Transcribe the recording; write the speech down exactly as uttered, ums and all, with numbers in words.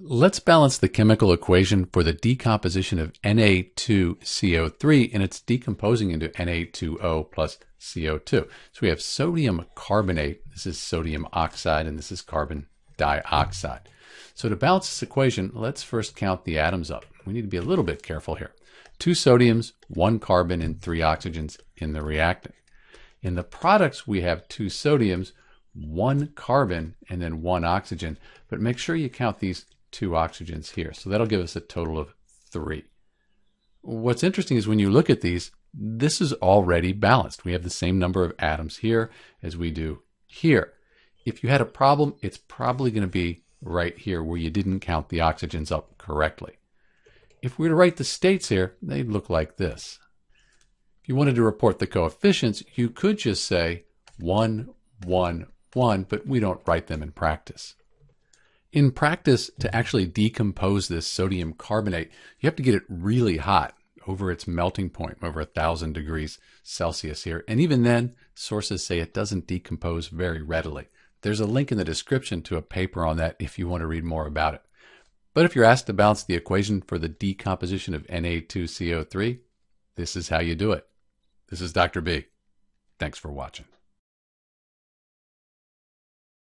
Let's balance the chemical equation for the decomposition of N A two C O three, and it's decomposing into N A two O plus C O two. So we have sodium carbonate, this is sodium oxide, and this is carbon dioxide. So to balance this equation, let's first count the atoms up. We need to be a little bit careful here. Two sodiums, one carbon, and three oxygens in the reactant. In the products, we have two sodiums, one carbon, and then one oxygen. But make sure you count these two oxygens here. So that'll give us a total of three. What's interesting is when you look at these, this is already balanced. We have the same number of atoms here as we do here. If you had a problem, it's probably going to be right here where you didn't count the oxygens up correctly. If we were to write the states here, they'd look like this. If you wanted to report the coefficients, you could just say one, one, one, but we don't write them in practice. In practice, to actually decompose this sodium carbonate, you have to get it really hot, over its melting point, over one thousand degrees Celsius here. And even then, sources say it doesn't decompose very readily. There's a link in the description to a paper on that if you want to read more about it. But if you're asked to balance the equation for the decomposition of N A two C O three, this is how you do it. This is Doctor B. Thanks for watching.